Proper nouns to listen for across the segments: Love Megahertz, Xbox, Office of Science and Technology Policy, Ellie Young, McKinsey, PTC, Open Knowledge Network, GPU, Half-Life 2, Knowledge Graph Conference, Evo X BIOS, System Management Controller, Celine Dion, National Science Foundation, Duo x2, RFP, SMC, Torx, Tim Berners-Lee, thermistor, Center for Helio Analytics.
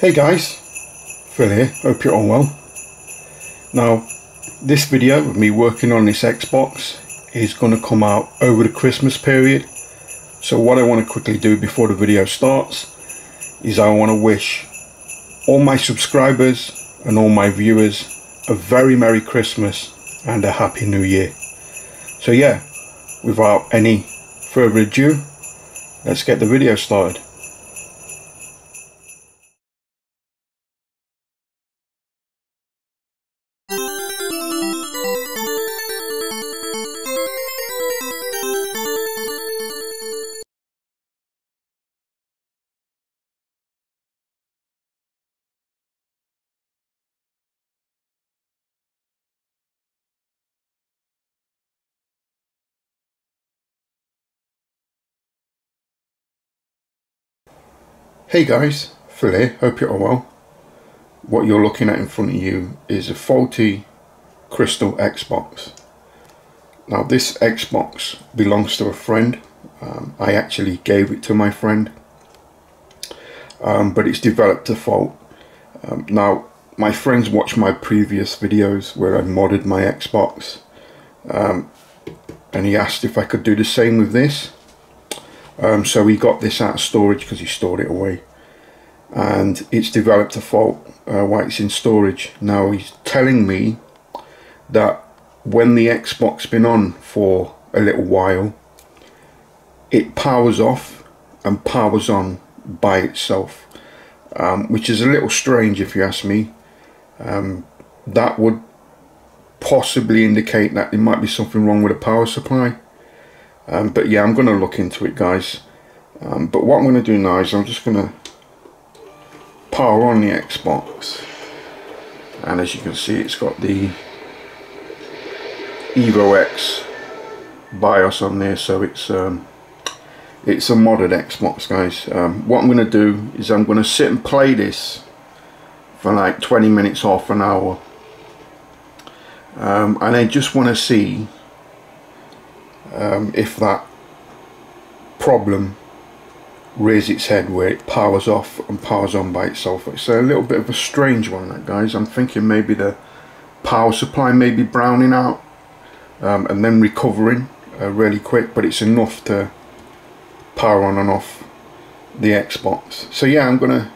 Hey guys, Phil here, hope you're all well. Now this video of me working on this Xbox is going to come out over the Christmas period. So what I want to quickly do before the video starts is I want to wish all my subscribers and all my viewers a very Merry Christmas and a Happy New Year. So yeah, without any further ado, let's get the video started. Hey guys, Phil here, hope you're all well. What you're looking at in front of you is a faulty crystal Xbox. Now this Xbox belongs to a friend. I actually gave it to my friend, but it's developed a fault. Now my friends watched my previous videos where I modded my Xbox, and he asked if I could do the same with this. So he got this out of storage because he stored it away, and it's developed a fault while it's in storage. Now he's telling me that when the Xbox been on for a little while, it powers off and powers on by itself, which is a little strange if you ask me. That would possibly indicate that there might be something wrong with the power supply. But yeah, I'm going to look into it, guys. But what I'm going to do now is I'm just going to power on the Xbox, and as you can see, it's got the Evo X BIOS on there, so it's a modded Xbox, guys. What I'm going to do is I'm going to sit and play this for like 20 minutes, half an hour, and I just want to see if that problem raises its head where it powers off and powers on by itself. It's a little bit of a strange one, that, guys. I'm thinking maybe the power supply may be browning out and then recovering really quick, but it's enough to power on and off the Xbox. So yeah, I'm gonna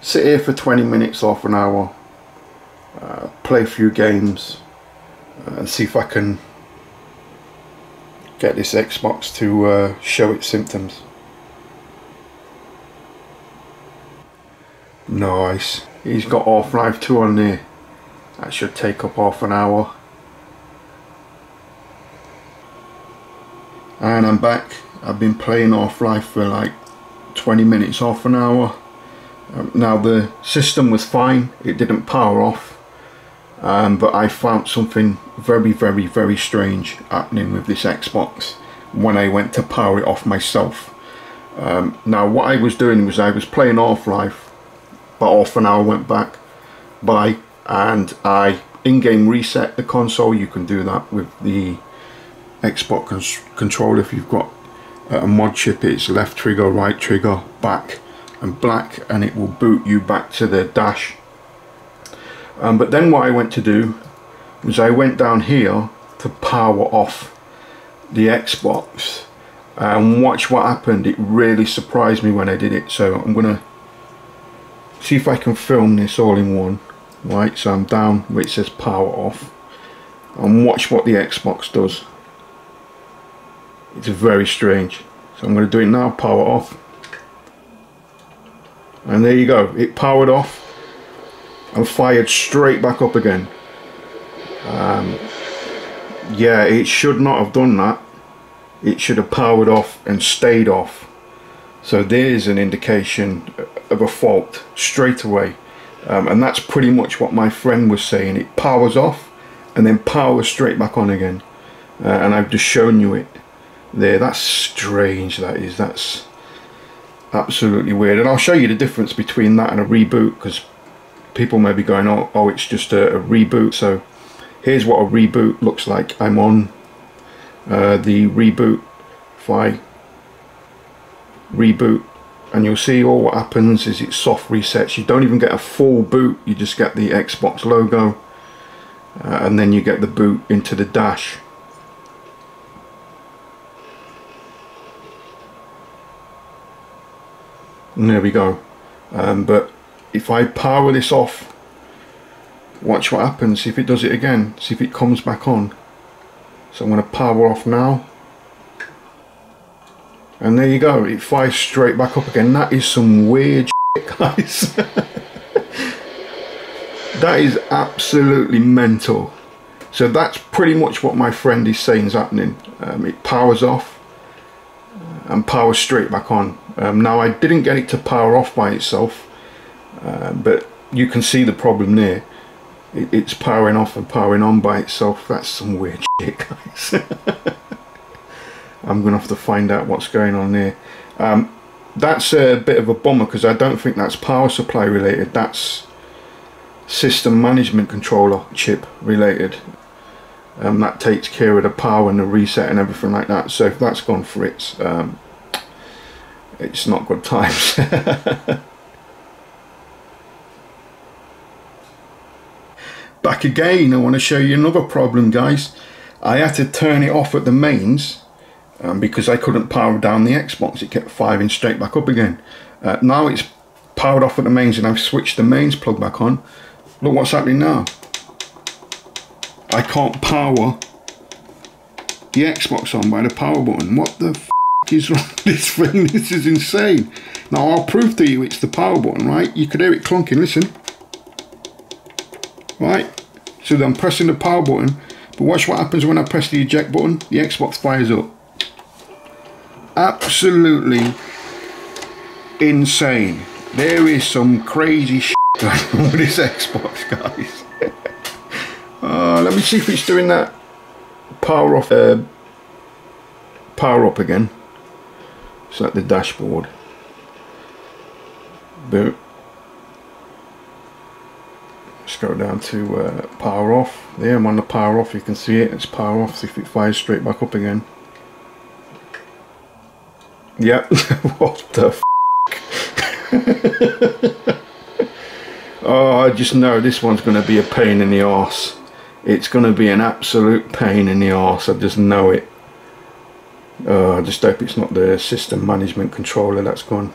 sit here for 20 minutes, half an hour, play a few games, and see if I can get this Xbox to show its symptoms. Nice. He's got Half-Life 2 on there. That should take up half an hour. And I'm back. I've been playing Half-Life for like 20 minutes, half an hour. Now the system was fine. It didn't power off. But I found something very, very, very strange happening with this Xbox when I went to power it off myself. Now what I was doing was I was playing Half-Life, but half an hour went by and I in-game reset the console. You can do that with the Xbox controller if you've got a mod chip. It's left trigger, right trigger, back and black, and it will boot you back to the dash. But then what I went to do was I went down here to power off the Xbox and watch what happened. It really surprised me when I did it, so I'm gonna see if I can film this all in one. Right, so I'm down where it says power off and watch what the Xbox does. It's very strange, so I'm gonna do it now. Power off, and there you go, it powered off and fired straight back up again. Yeah, it should not have done that. It should have powered off and stayed off. So there's an indication of a fault straight away. And that's pretty much what my friend was saying. It powers off and then powers straight back on again. And I've just shown you it there. That's strange, that is. That's absolutely weird. And I'll show you the difference between that and a reboot, because people may be going, oh, it's just a reboot. So here's what a reboot looks like. I'm on the reboot. If I reboot and you'll see all what happens is it soft resets. You don't even get a full boot, you just get the Xbox logo, and then you get the boot into the dash. And there we go. But if I power this off, watch what happens. See if it does it again, see if it comes back on. So I'm going to power off now, and there you go, it fires straight back up again. That is some weird shit, guys. That is absolutely mental. So that's pretty much what my friend is saying is happening. It powers off and powers straight back on. Now I didn't get it to power off by itself, but you can see the problem there. It's powering off and powering on by itself. That's some weird shit, guys. I'm going to have to find out what's going on there. That's a bit of a bummer, because I don't think that's power supply related. That's system management controller chip related. That takes care of the power and the reset and everything like that. So if that's gone fritz, it's not good times. Back again, I want to show you another problem, guys. I had to turn it off at the mains because I couldn't power down the Xbox. It kept firing straight back up again. Now it's powered off at the mains and I've switched the mains plug back on. Look what's happening now. I can't power the Xbox on by the power button. What the f is wrong with this thing? This is insane. Now I'll prove to you it's the power button, right? You could hear it clunking, listen. Right, so I'm pressing the power button, but watch what happens when I press the eject button. The Xbox fires up. Absolutely insane. There is some crazy shit with this Xbox, guys. Let me see if it's doing that power off, power up again. It's like the dashboard. Boom. Let's go down to power off. There, I'm on the power off. You can see it. It's power off. See if it fires straight back up again. Yep. What the f***? Oh, I just know this one's going to be a pain in the arse. It's going to be an absolute pain in the arse. I just know it. I just hope it's not the system management controller that's gone.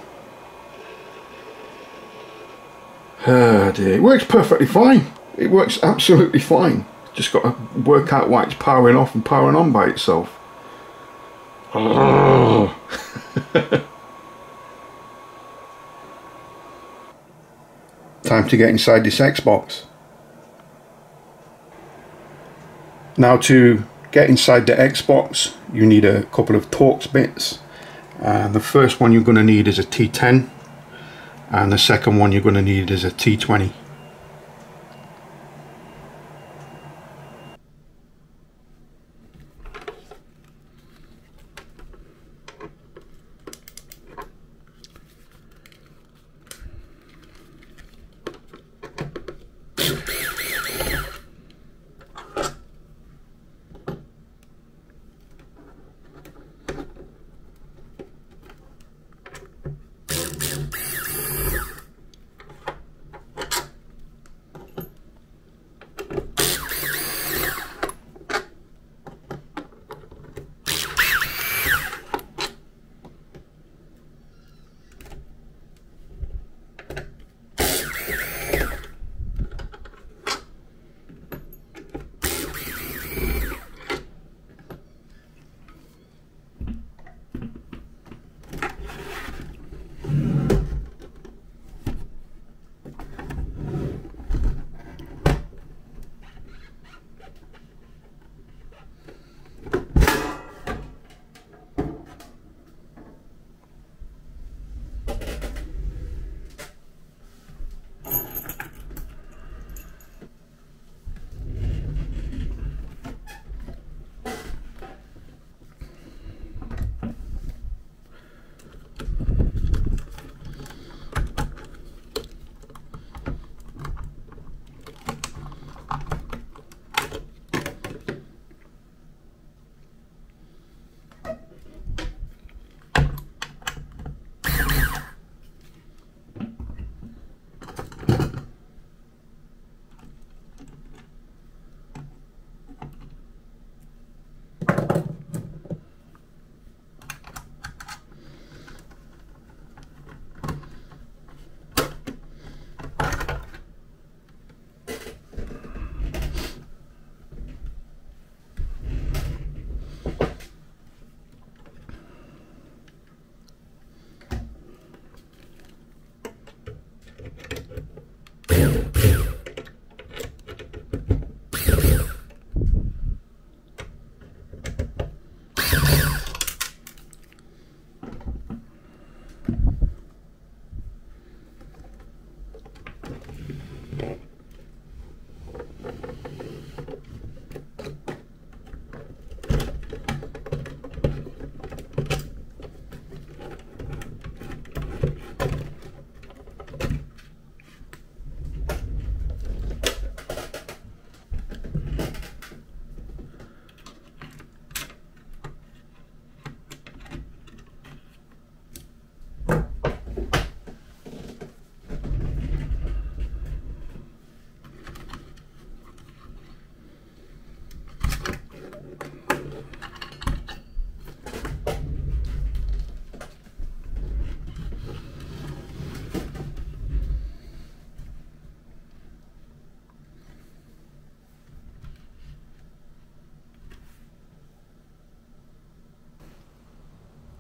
Oh dear. It works perfectly fine. It works absolutely fine. Just got to work out why it's powering off and powering on by itself. Oh. Time to get inside this Xbox. Now to get inside the Xbox, you need a couple of Torx bits. The first one you're going to need is a T10. And the second one you're going to need is a T20.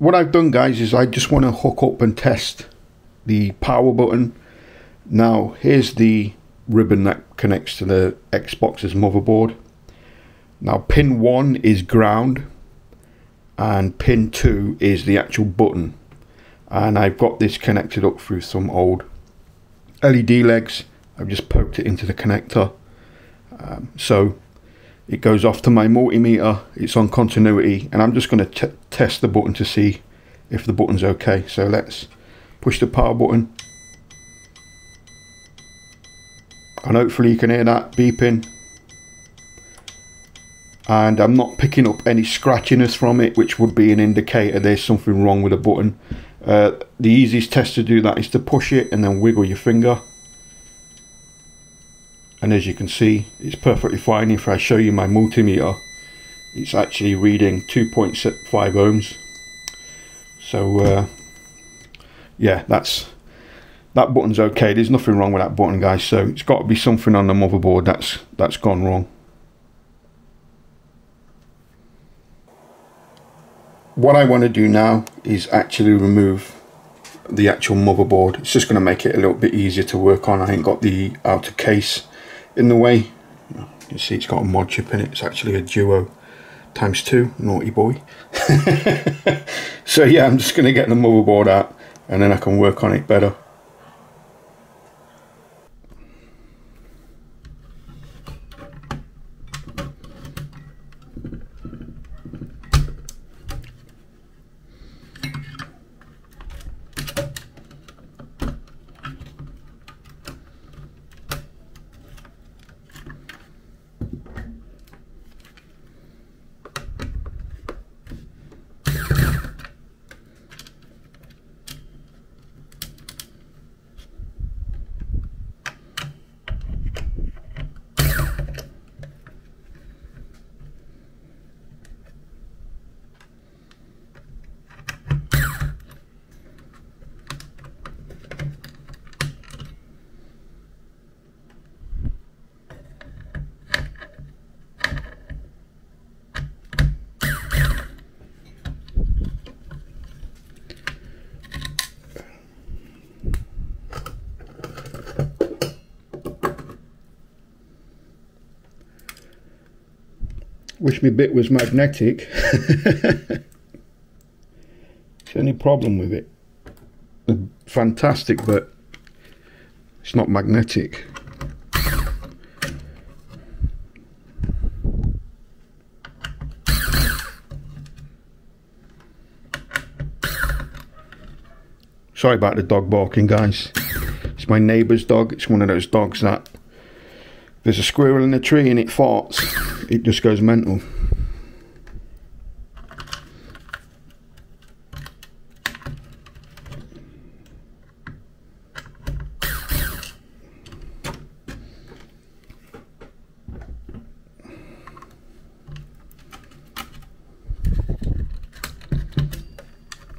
what I've done, guys, is I just want to hook up and test the power button. Now here's the ribbon that connects to the Xbox's motherboard. Now pin 1 is ground and pin 2 is the actual button, and I've got this connected up through some old LED legs. I've just poked it into the connector, so it goes off to my multimeter. It's on continuity, and I'm just going to test the button to see if the button's okay. So let's push the power button, and hopefully you can hear that beeping, and I'm not picking up any scratchiness from it, which would be an indicator there's something wrong with the button. The easiest test to do that is to push it and then wiggle your finger, and as you can see, it's perfectly fine. If I show you my multimeter, it's actually reading 2.5 ohms. So yeah, that button's okay. There's nothing wrong with that button, guys, so it's got to be something on the motherboard that's gone wrong. What I want to do now is actually remove the actual motherboard. It's just going to make it a little bit easier to work on. I ain't got the outer case in the way. You can see it's got a mod chip in it. It's actually a Duo x2, naughty boy. So yeah, I'm just going to get the motherboard out, and then I can work on it better. Wish my bit was magnetic. It's the only problem with it. Fantastic, but it's not magnetic. Sorry about the dog barking, guys. It's my neighbour's dog. It's one of those dogs that there's a squirrel in the tree and it farts. It just goes mental.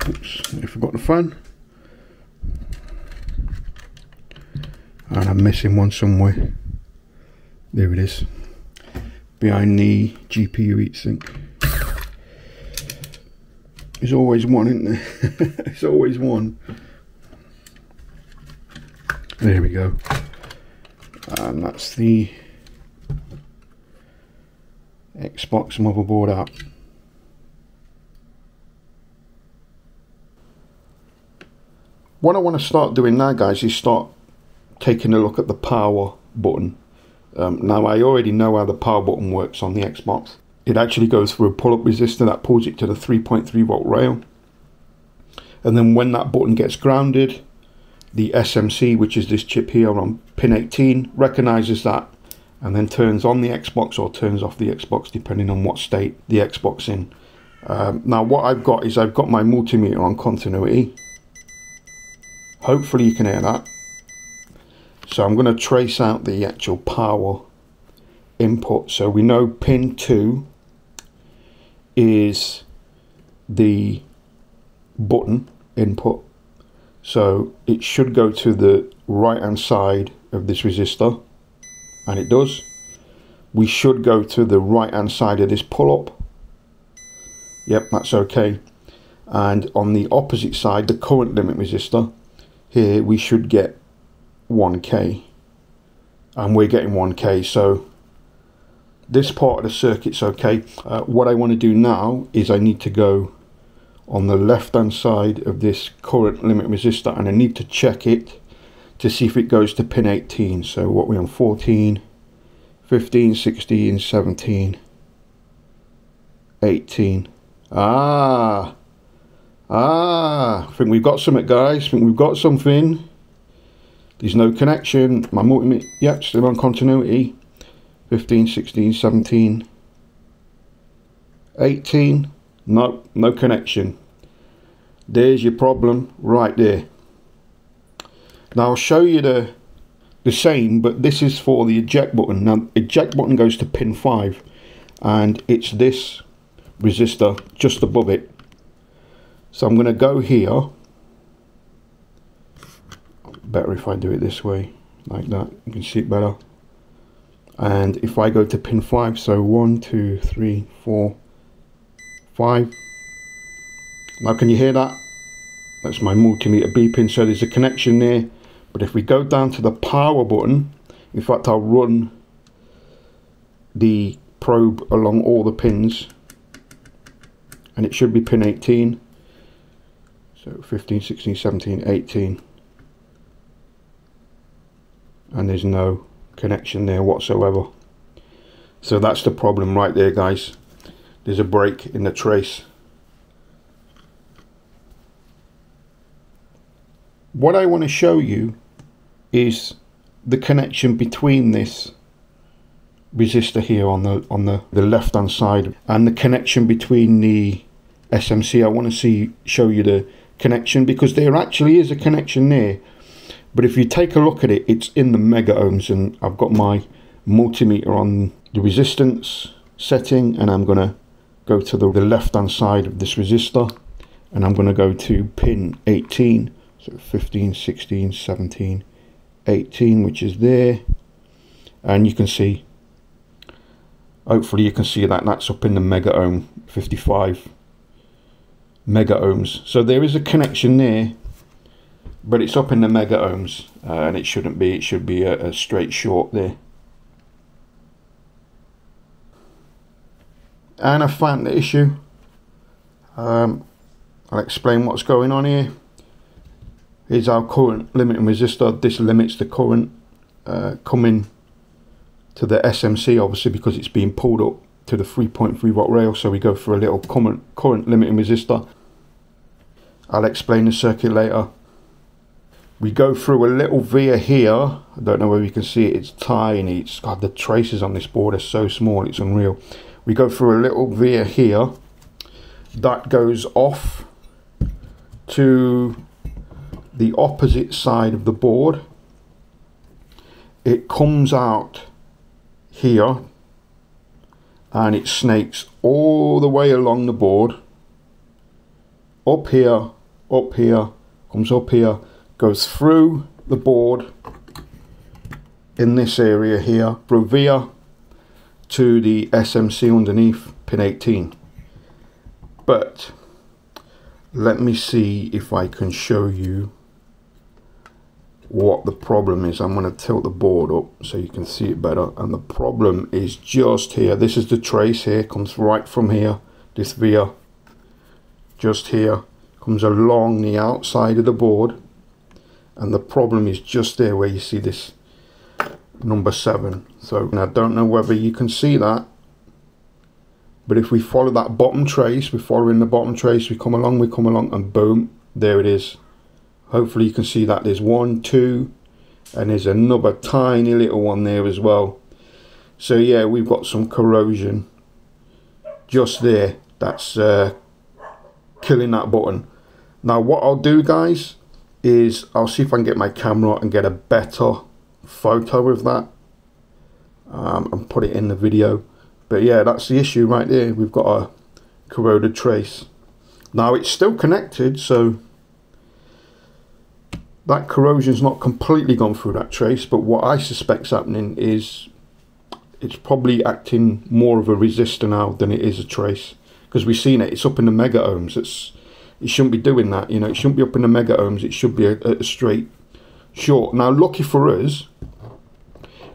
Oops, I forgot the fan. And I'm missing one somewhere. There it is. Behind the GPU heatsink. There's always one, isn't there? There's always one. There we go. And that's the Xbox motherboard out. What I want to start doing now, guys, is start taking a look at the power button. Now I already know how the power button works on the Xbox. It actually goes through a pull-up resistor that pulls it to the 3.3 volt rail, and then when that button gets grounded, the SMC, which is this chip here on pin 18, recognizes that and then turns on the Xbox or turns off the Xbox depending on what state the Xbox in. Now what I've got is I've got my multimeter on continuity. Hopefully you can hear that. So I'm going to trace out the actual power input. So we know pin 2 is the button input. So it should go to the right hand side of this resistor, and it does. We should go to the right hand side of this pull up. Yep, that's okay. and on the opposite side, the current limit resistor, here we should get 1K, and we're getting 1K, so this part of the circuit's okay. What I want to do now is I need to go on the left hand side of this current limit resistor, and I need to check it to see if it goes to pin 18. So what we're on, 14, 15, 16, 17, 18. I think we've got something, guys. I think we've got something. There's no connection. My multimeter, yep, still on continuity. 15, 16, 17, 18. No, no connection. There's your problem right there. Now I'll show you the same, but this is for the eject button. Now eject button goes to pin 5, and it's this resistor just above it. So I'm going to go here. Better if I do it this way, like that. You can see it better. And if I go to pin 5, so 1, 2, 3, 4, 5. Now can you hear that? That's my multimeter beeping, so there's a connection there. But if we go down to the power button, in fact I'll run the probe along all the pins, and it should be pin 18. So 15, 16, 17, 18. And there's no connection there whatsoever. So that's the problem right there, guys. There's a break in the trace. What I want to show you is the connection between this resistor here on the left hand side and the connection between the SMC. I want to show you the connection, because there actually is a connection there, but if you take a look at it, it's in the mega ohms, and I've got my multimeter on the resistance setting, and I'm gonna go to the left hand side of this resistor, and I'm gonna go to pin 18, so 15, 16, 17, 18, which is there, and you can see, hopefully you can see that that's up in the mega ohm, 55 mega ohms. So there is a connection there, but it's up in the mega ohms, and it shouldn't be. It should be a straight short there. And I found the issue. I'll explain what's going on here. Here's our current limiting resistor. This limits the current coming to the SMC, obviously, because it's being pulled up to the 3.3 watt rail. So we go for a little current limiting resistor. I'll explain the circuit later. We go through a little via here. I don't know whether you can see it. It's tiny. It's God, the traces on this board are so small. It's unreal. We go through a little via here. That goes off to the opposite side of the board. It comes out here, and it snakes all the way along the board. Up here, comes up here. Goes through the board in this area here, through via to the SMC underneath pin 18. But let me see if I can show you what the problem is. I'm going to tilt the board up so you can see it better, and the problem is just here. This is the trace here, comes right from here, this via, just here, comes along the outside of the board. And the problem is just there where you see this number 7. So I don't know whether you can see that, but if we follow that bottom trace, we're following the bottom trace, we come along, and boom, there it is. Hopefully you can see that. There's 1, 2, and there's another tiny little one there as well. So yeah, we've got some corrosion just there. That's killing that button. Now what I'll do, guys, is I'll see if I can get my camera and get a better photo of that and put it in the video. But yeah, that's the issue right there. We've got a corroded trace. Now it's still connected, so that corrosion's not completely gone through that trace, but what I suspect's happening is it's probably acting more of a resistor now than it is a trace, because we've seen it, it's up in the mega ohms. It's It shouldn't be doing that, you know. It shouldn't be up in the mega ohms. It should be a straight short. Now, lucky for us,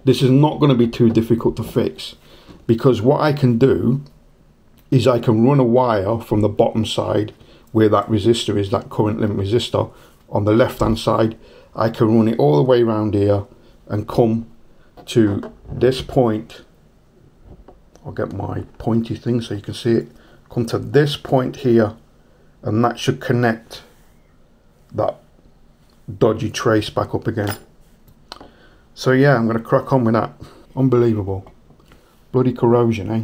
this is not going to be too difficult to fix, because what I can do is I can run a wire from the bottom side where that resistor is, that current limit resistor on the left hand side. I can run it all the way around here and come to this point. I'll get my pointy thing so you can see it. Come to this point here, and that should connect that dodgy trace back up again. So yeah, I'm going to crack on with that. Unbelievable. Bloody corrosion, eh?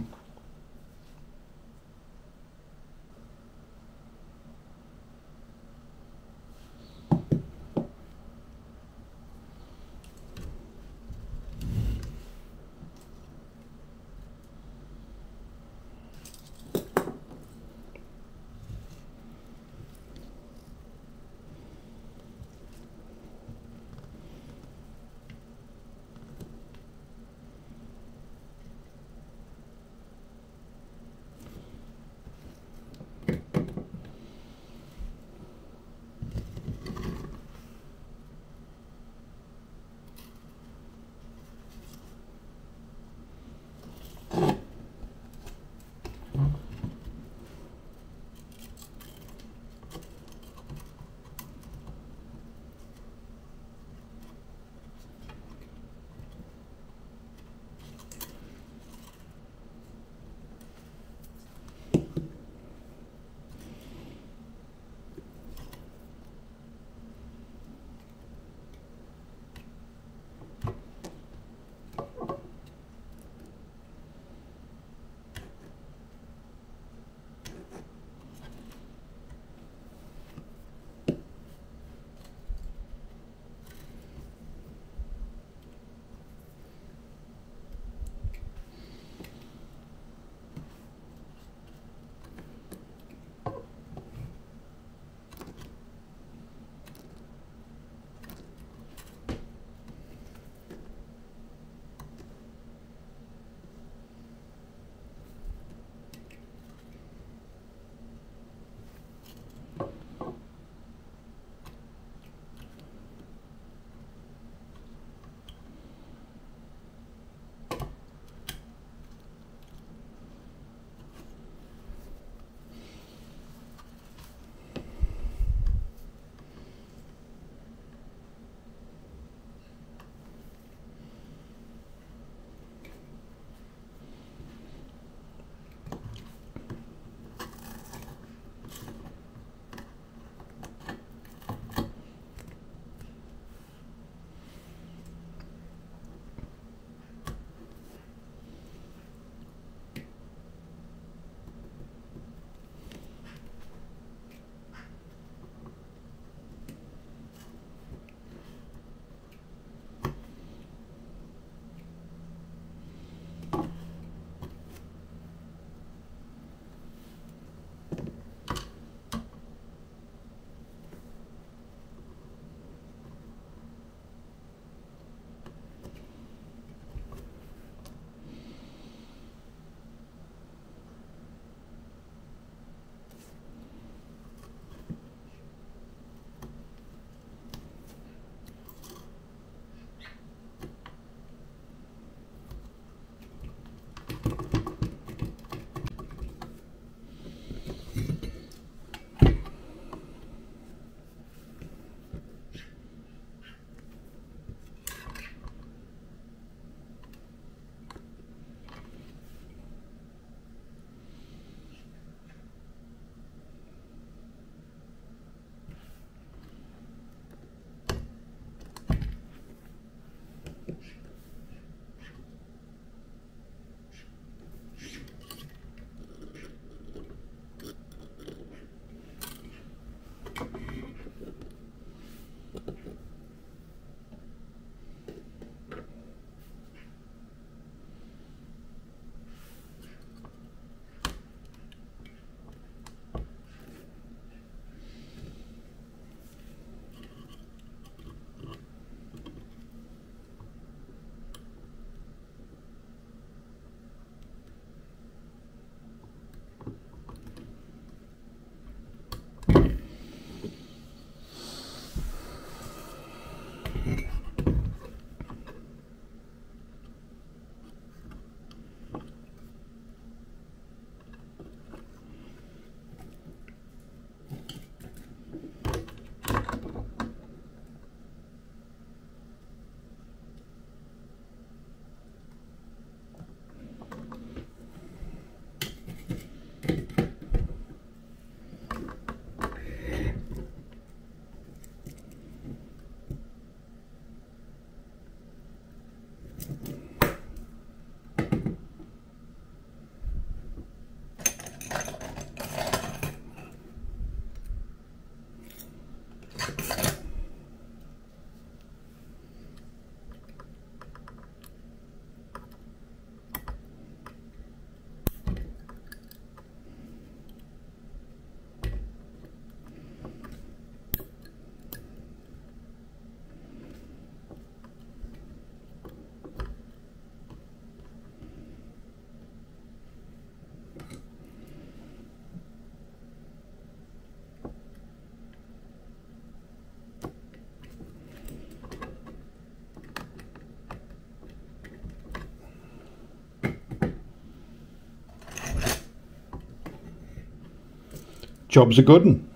Job's a good one.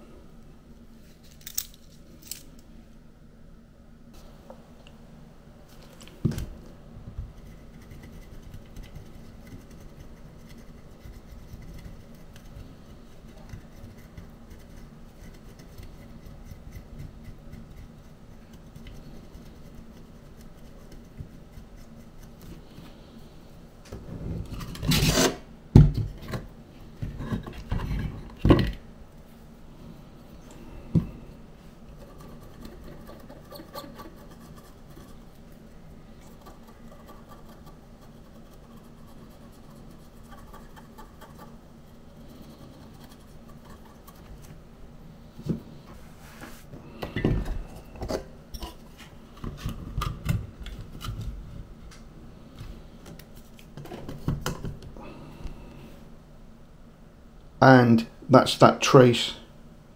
And that's that trace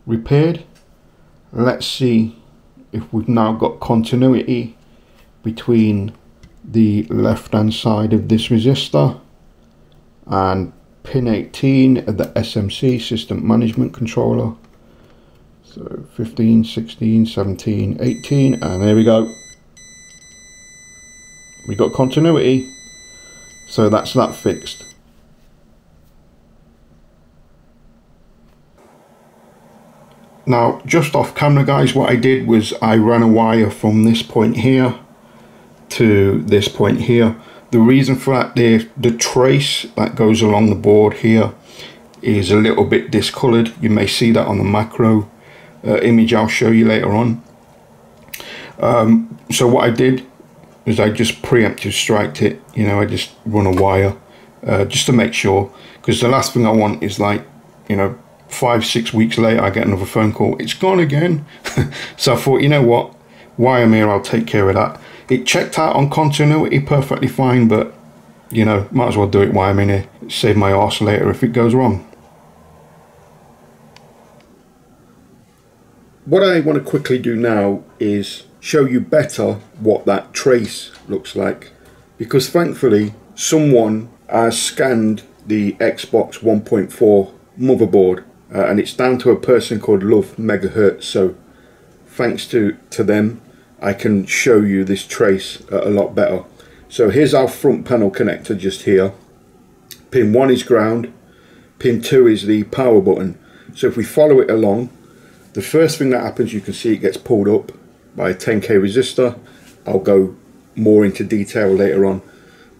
repaired. Let's see if we've now got continuity between the left hand side of this resistor and pin 18 of the SMC system management controller. So 15, 16, 17, 18, and there we go. We got continuity. So that's that fixed. Now, just off camera guys, what I did was I ran a wire from this point here to this point here. The reason for that, the trace that goes along the board here is a little bit discoloured. You may see that on the macro image I'll show you later on. So what I did is I just preemptive striked it. You know, I just run a wire just to make sure, because the last thing I want is, like, you know, 5-6 weeks later I get another phone call, it's gone again. So I thought, you know what, wire mirror, I'll take care of that. It checked out on continuity perfectly fine, but you know, might as well do it while I'm in here, save my arse later if it goes wrong. What I want to quickly do now is show you better what that trace looks like, because thankfully someone has scanned the Xbox 1.4 motherboard. And it's down to a person called Love Megahertz, so thanks to them I can show you this trace a lot better. So here's our front panel connector just here. Pin 1 is ground, pin 2 is the power button. So if we follow it along, the first thing that happens, you can see it gets pulled up by a 10k resistor. I'll go more into detail later on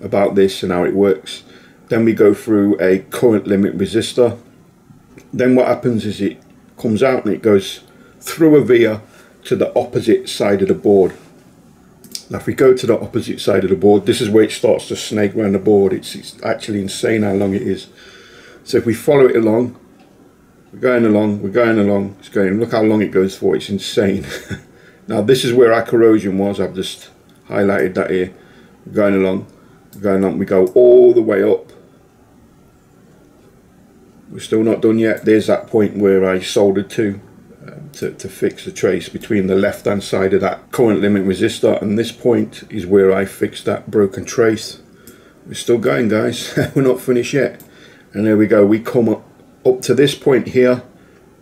about this and how it works. Then we go through a current limit resistor. Then what happens is it comes out and it goes through a via to the opposite side of the board. Now if we go to the opposite side of the board, this is where it starts to snake around the board. It's actually insane how long it is. So if we follow it along, we're going along, it's going, look how long it goes for, it's insane. Now this is where our corrosion was, I've just highlighted that here. We're going along, we go all the way up. We're still not done yet. There's that point where I soldered to fix the trace between the left hand side of that current limit resistor, and this point is where I fixed that broken trace. We're still going guys. We're not finished yet. And there we go, we come up to this point here,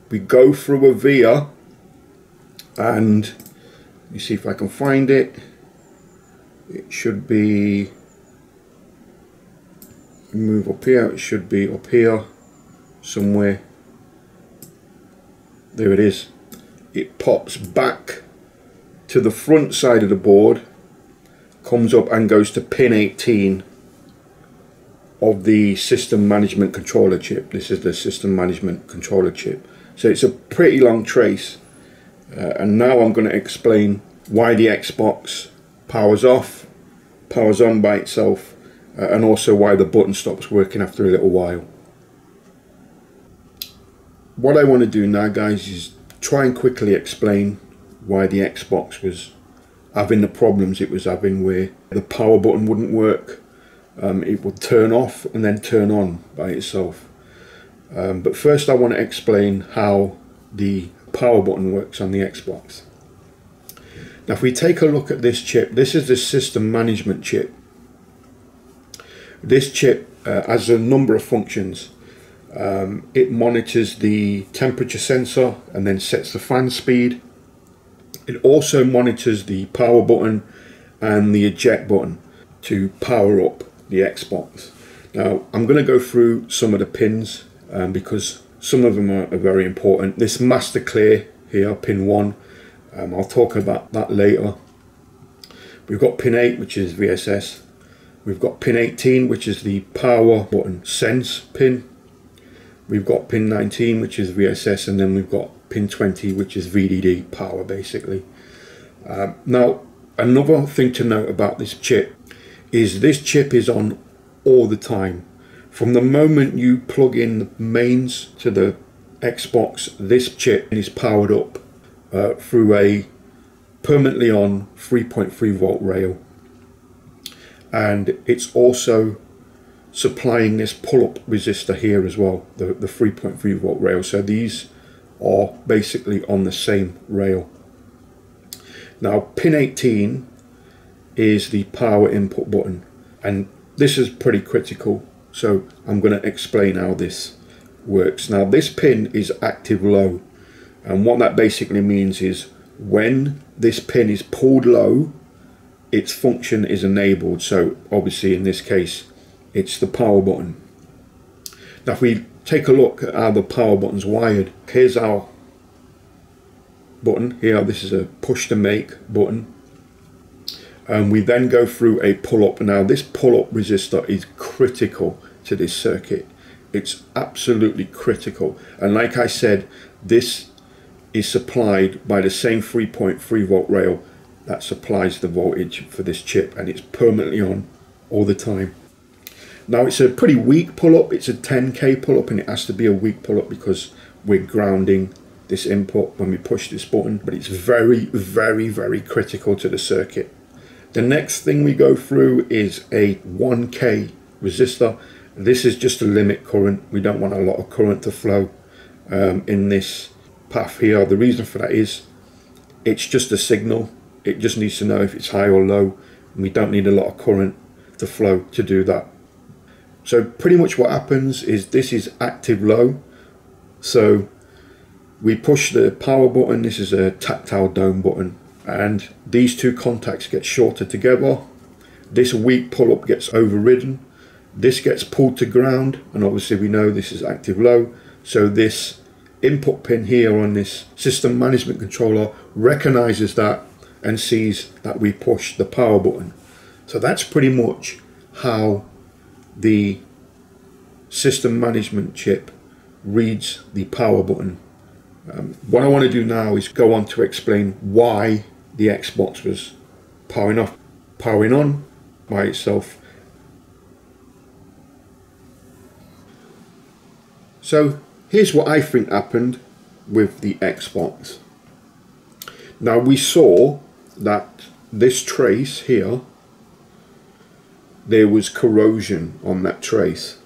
we go through a via, and let me see if I can find it. It should be, move up here, it should be up here somewhere. There it is. It pops back to the front side of the board, comes up and goes to pin 18 of the system management controller chip. This is the system management controller chip. So it's a pretty long trace, and now I'm going to explain why the Xbox powers off, powers on by itself, and also why the button stops working after a little while. What I want to do now guys is try and quickly explain why the Xbox was having the problems it was having, where the power button wouldn't work. It would turn off and then turn on by itself. But first I want to explain how the power button works on the Xbox. Now if we take a look at this chip, this is the system management chip. This chip has a number of functions. It monitors the temperature sensor and then sets the fan speed. It also monitors the power button and the eject button to power up the Xbox. Now I'm going to go through some of the pins because some of them are very important. This master clear here, pin 1, I'll talk about that later. We've got pin 8, which is VSS. We've got pin 18, which is the power button sense pin. We've got pin 19, which is VSS, and then we've got pin 20, which is VDD, power basically. Now another thing to note about this chip is this chip is on all the time. From the moment you plug in the mains to the Xbox, this chip is powered up through a permanently on 3.3 volt rail, and it's also supplying this pull-up resistor here as well, the 3.3 volt rail. So these are basically on the same rail. Now pin 18 is the power input button, and this is pretty critical, so I'm going to explain how this works. Now this pin is active low, and what that basically means is when this pin is pulled low, its function is enabled. So obviously in this case it's the power button. Now if we take a look at how the power button's wired, here's our button here, this is a push to make button, and we then go through a pull-up. Now this pull-up resistor is critical to this circuit, it's absolutely critical, and like I said, this is supplied by the same 3.3 volt rail that supplies the voltage for this chip, and it's permanently on all the time. Now it's a pretty weak pull-up, it's a 10k pull-up, and it has to be a weak pull-up because we're grounding this input when we push this button, but it's very, very, very critical to the circuit. The next thing we go through is a 1k resistor. This is just to limit current, we don't want a lot of current to flow in this path here. The reason for that is it's just a signal, it just needs to know if it's high or low, and we don't need a lot of current to flow to do that. So pretty much what happens is this is active low, so we push the power button, this is a tactile dome button, and these two contacts get shorted together. This weak pull-up gets overridden, this gets pulled to ground, and obviously we know this is active low, so this input pin here on this system management controller recognizes that and sees that we push the power button. So that's pretty much how the system management chip reads the power button. What I want to do now is go on to explain why the Xbox was powering off, powering on by itself. So here's what I think happened with the Xbox. Now we saw that this trace here, there was corrosion on that trace.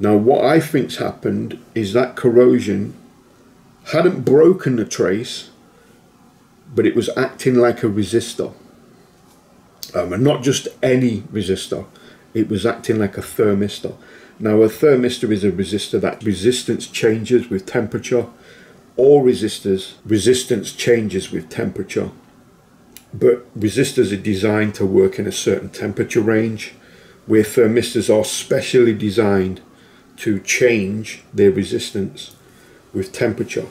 Now what I think's happened is that corrosion hadn't broken the trace, but it was acting like a resistor, and not just any resistor, it was acting like a thermistor. Now a thermistor is a resistor that resistance changes with temperature. All resistors, resistance changes with temperature, but resistors are designed to work in a certain temperature range, where thermistors are specially designed to change their resistance with temperature.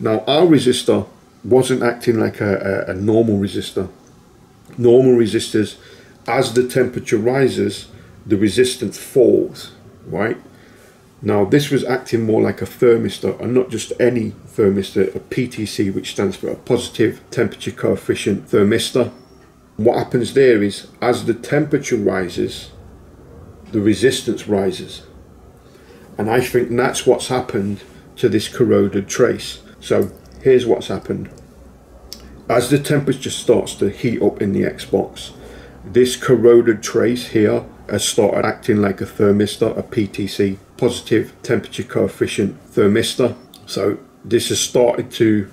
Now our resistor wasn't acting like a normal resistor. Normal resistors, as the temperature rises, the resistance falls, right? Now this was acting more like a thermistor, and not just any thermistor, a PTC, which stands for a positive temperature coefficient thermistor. What happens there is as the temperature rises, the resistance rises, and I think that's what's happened to this corroded trace. So here's what's happened. As the temperature starts to heat up in the Xbox, this corroded trace here has started acting like a thermistor, a PTC, positive temperature coefficient thermistor. So this has started to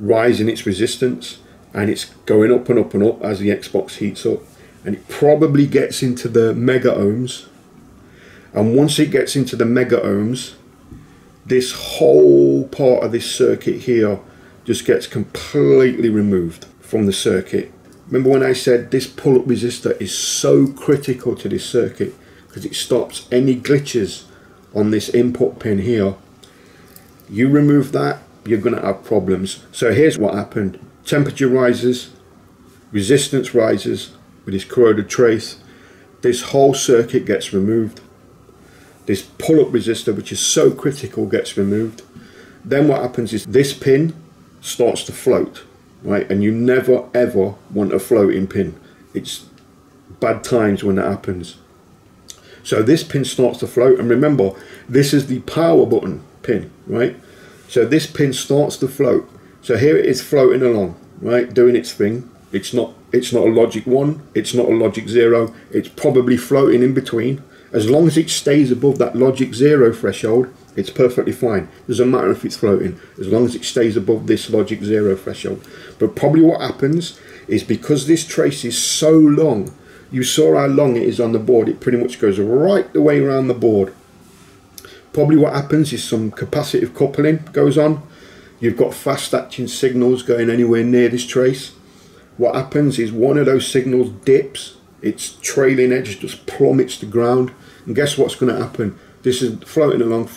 rise in its resistance, and it's going up and up and up as the Xbox heats up, and it probably gets into the mega ohms, and once it gets into the mega ohms, this whole part of this circuit here just gets completely removed from the circuit. Remember when I said this pull-up resistor is so critical to this circuit because it stops any glitches on this input pin here? You remove that, you're going to have problems. So here's what happened. Temperature rises, resistance rises with this corroded trace. This whole circuit gets removed. This pull-up resistor, which is so critical, gets removed. Then what happens is this pin starts to float, right? And you never ever want a floating pin. It's bad times when that happens. So this pin starts to float, and remember, this is the power button pin, right? So this pin starts to float. So here it is floating along, right, doing its thing. It's not a logic 1, it's not a logic 0, it's probably floating in between. As long as it stays above that logic 0 threshold, it's perfectly fine. Doesn't matter if it's floating, as long as it stays above this logic 0 threshold. But probably what happens is because this trace is so long, you saw how long it is on the board, it pretty much goes right the way around the board. Probably what happens is some capacitive coupling goes on. You've got fast acting signals going anywhere near this trace. What happens is one of those signals dips, its trailing edge just plummets to the ground, and guess what's going to happen? This is floating along,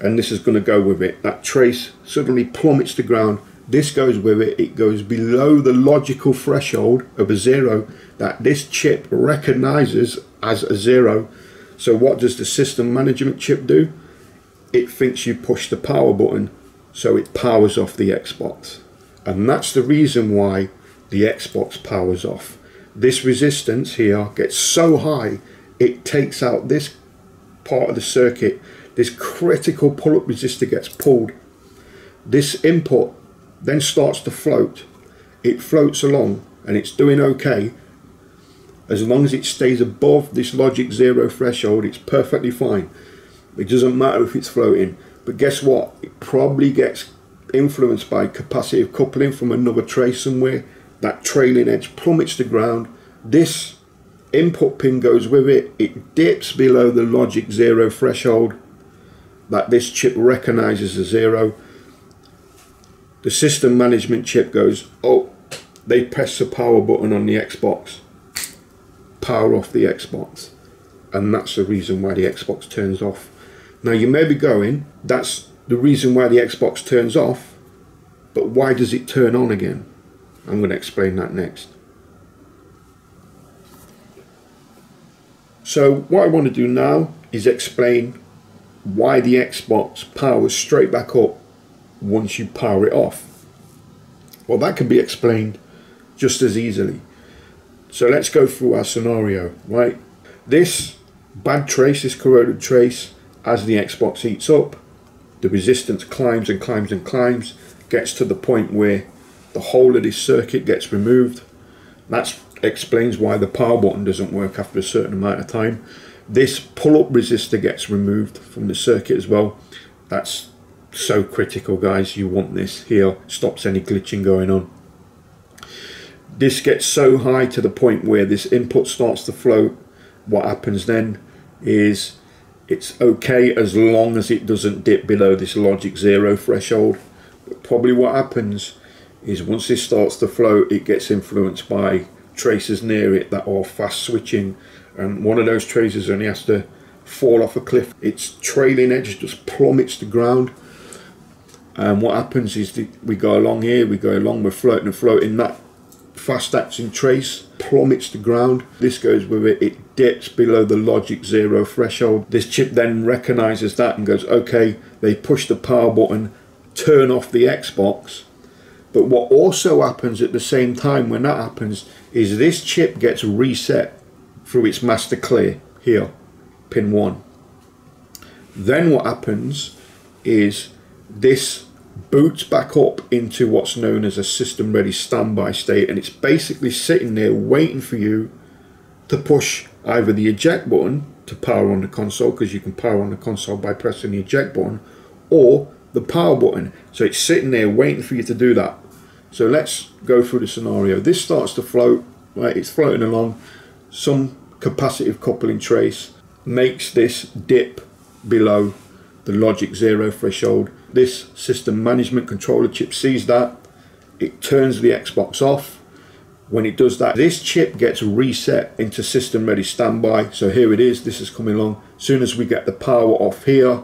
and this is going to go with it. That trace suddenly plummets to the ground, this goes with it, it goes below the logical threshold of a 0 that this chip recognizes as a 0. So what does the system management chip do? It thinks you push the power button, so it powers off the Xbox. And that's the reason why the Xbox powers off. This resistance here gets so high, it takes out this part of the circuit. This critical pull-up resistor gets pulled. This input then starts to float. It floats along and it's doing okay. As long as it stays above this logic 0 threshold, it's perfectly fine. It doesn't matter if it's floating. But guess what? It probably gets influenced by capacitive coupling from another trace somewhere. That trailing edge plummets to ground, this input pin goes with it, it dips below the logic 0 threshold that this chip recognizes as 0. The system management chip goes, oh, they press the power button on the Xbox, power off the Xbox. And that's the reason why the Xbox turns off. Now you may be going, that's the reason why the Xbox turns off, but why does it turn on again? I'm going to explain that next. So what I want to do now is explain why the Xbox powers straight back up once you power it off. Well, that can be explained just as easily. So let's go through our scenario, right? This bad trace, this corroded trace, as the Xbox heats up, the resistance climbs and climbs and climbs, gets to the point where the whole of this circuit gets removed. That explains why the power button doesn't work after a certain amount of time. This pull-up resistor gets removed from the circuit as well. That's so critical, guys. You want this here. Stops any glitching going on. This gets so high to the point where this input starts to float. What happens then is it's okay as long as it doesn't dip below this logic 0 threshold. But probably what happens is once this starts to float, it gets influenced by traces near it that are fast switching, and one of those traces only has to fall off a cliff. Its trailing edge just plummets to the ground, and what happens is that we go along here, we go along, we're floating and floating, that fast acting trace plummets to the ground, this goes with it, it dips below the logic 0 threshold. This chip then recognizes that and goes, okay, they push the power button, turn off the Xbox. But what also happens at the same time when that happens is this chip gets reset through its master clear here, pin 1. Then what happens is this boots back up into what's known as a system ready standby state, and it's basically sitting there waiting for you to push either the eject button to power on the console, because you can power on the console by pressing the eject button, or the power button. So it's sitting there waiting for you to do that. So let's go through the scenario. This starts to float, right? It's floating along. Some capacitive coupling trace makes this dip below the logic 0 threshold. This system management controller chip sees that, it turns the Xbox off. When it does that, this chip gets reset into system ready standby. So here it is, this is coming along. As soon as we get the power off here,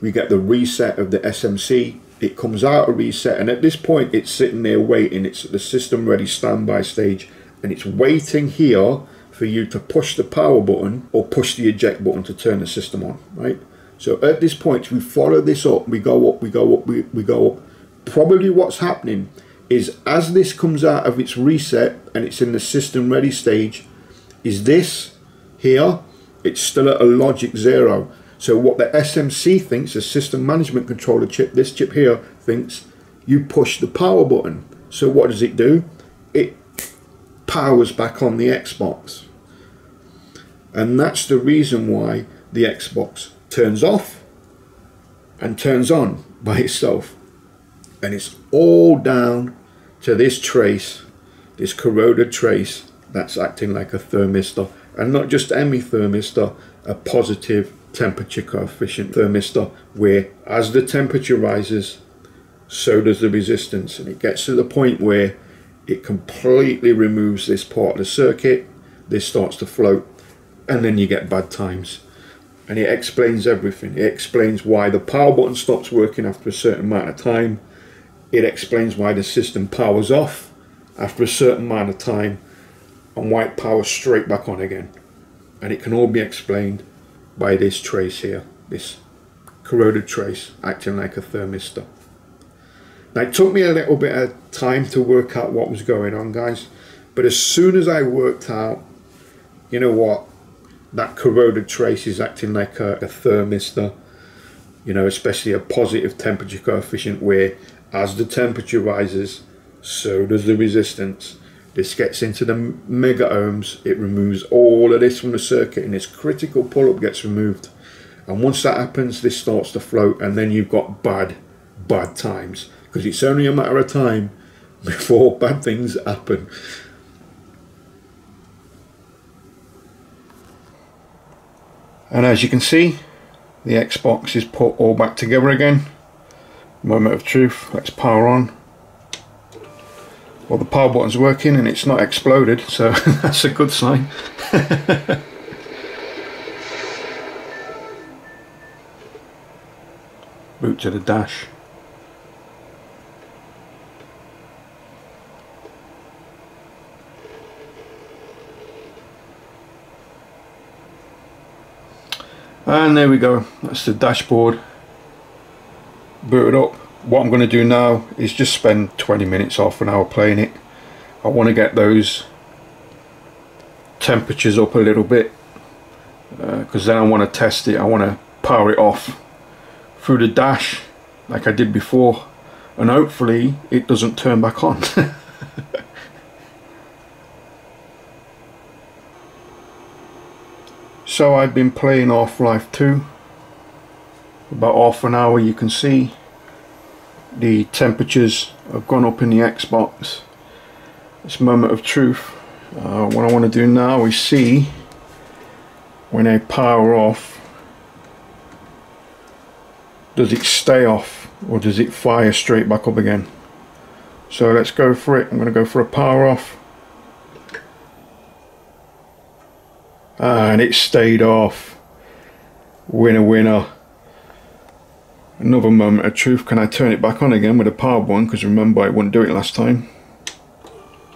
we get the reset of the SMC. It comes out of reset, and at this point it's sitting there waiting. It's at the system ready standby stage, and it's waiting here for you to push the power button or push the eject button to turn the system on, right? So at this point, we follow this up, we go up, we go up, we go up. Probably what's happening is, as this comes out of its reset and it's in the system ready stage, is this here, it's still at a logic 0. So what the SMC thinks, the system management controller chip, this chip here thinks, you push the power button. So what does it do? It powers back on the Xbox. And that's the reason why the Xbox turns off and turns on by itself. And it's all down to this trace, this corroded trace that's acting like a thermistor. And not just any thermistor, a positive temperature coefficient thermistor, where as the temperature rises, so does the resistance. And it gets to the point where it completely removes this part of the circuit, this starts to float, and then you get bad times. And it explains everything. It explains why the power button stops working after a certain amount of time. It explains why the system powers off after a certain amount of time, and why it powers straight back on again. And it can all be explained by this trace here, this corroded trace acting like a thermistor. Now, it took me a little bit of time to work out what was going on, guys, but as soon as I worked out, you know what, that corroded trace is acting like a thermistor, you know, especially a positive temperature coefficient, where as the temperature rises, so does the resistance. This gets into the mega ohms, it removes all of this from the circuit, and this critical pull-up gets removed. And once that happens, this starts to float, and then you've got bad times, because it's only a matter of time before bad things happen. And as you can see, the Xbox is put all back together again. Moment of truth, let's power on. Well, the power button's working and it's not exploded, so that's a good sign. Boot to the dash. And there we go, that's the dashboard. Boot it up. What I'm going to do now is just spend 20 minutes, half an hour playing it. I want to get those temperatures up a little bit, because then I want to test it. I want to power it off through the dash like I did before, and hopefully it doesn't turn back on. So I've been playing Half-Life 2 about half an hour. You can see the temperatures have gone up in the Xbox. It's a moment of truth. What I want to do now is see when I power off, does it stay off or does it fire straight back up again? So let's go for it. I'm going to go for a power off. And it stayed off. Winner, winner. Another moment of truth. Can I turn it back on again with a power button? Because remember, I wouldn't do it last time.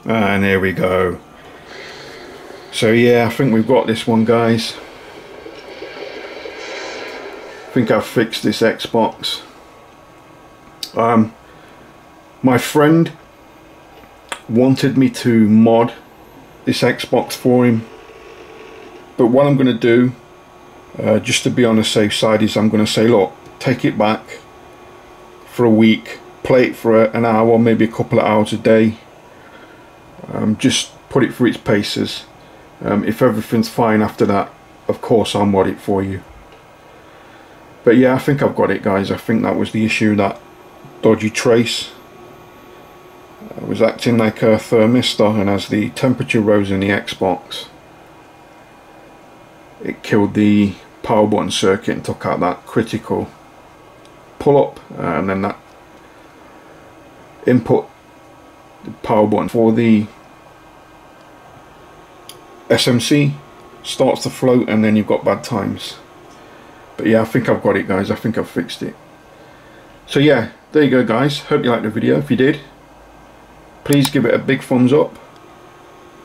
And here we go. So yeah, I think we've got this one, guys. I think I've fixed this Xbox. My friend wanted me to mod this Xbox for him, but what I'm going to do, just to be on the safe side, is I'm going to say, look, take it back for a week, play it for an hour, maybe a couple of hours a day, just put it through its paces. If everything's fine after that, of course I'll mod it for you. But yeah, I think I've got it, guys. I think that was the issue, that dodgy trace was acting like a thermistor, and as the temperature rose in the Xbox, it killed the power button circuit and took out that critical pull up, and then that input the power button for the SMC starts to float, and then you've got bad times. But yeah, I think I've got it, guys. I think I've fixed it. So yeah, there you go, guys. Hope you liked the video. If you did, please give it a big thumbs up,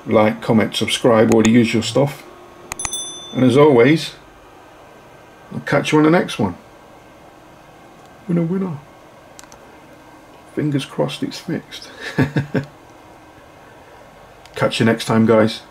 like, comment, subscribe, all the usual stuff. And as always, I'll catch you on the next one. Winner, winner. Fingers crossed it's fixed. Catch you next time, guys.